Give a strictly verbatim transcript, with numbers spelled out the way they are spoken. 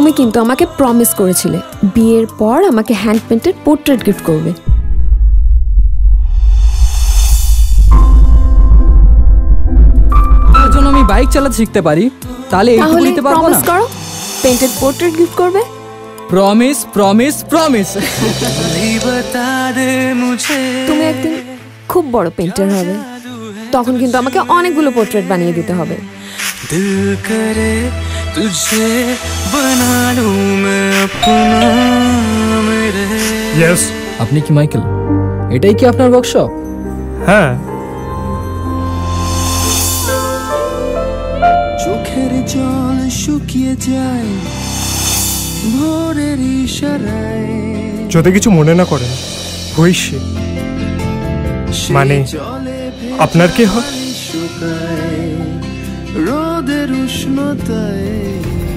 তুমি কিন্তু আমাকে প্রমিস করেছিলে বিয়ের পর আমাকে হ্যান্ড পেইন্টেড পোর্ট্রেট গিফট করবে। যখন আমি বাইক চালাতে শিখতে পারি তাহলে এইটুকু দিতে পারবো না। প্রমিস করো পেইন্টেড পোর্ট্রেট গিফট করবে। Promise promise promise. তুমি একদিন খুব বড় পেইন্টার হবে, তখন কিন্তু আমাকে অনেকগুলো পোর্ট্রেট বানিয়ে দিতে হবে। दिल करे तुझे बना लूं मैं अपना मेरे। Yes, আপনি কি মাইকেল? এটাই কি আপনার ওয়ার্কশপ? হ্যাঁ। চোখের জল শুকিয়ে যায় ভোরের ইশারায়। যদি কিছু মনে না করেন হইছে মানে আপনার কি হয়? রোদের উষ্ণতায়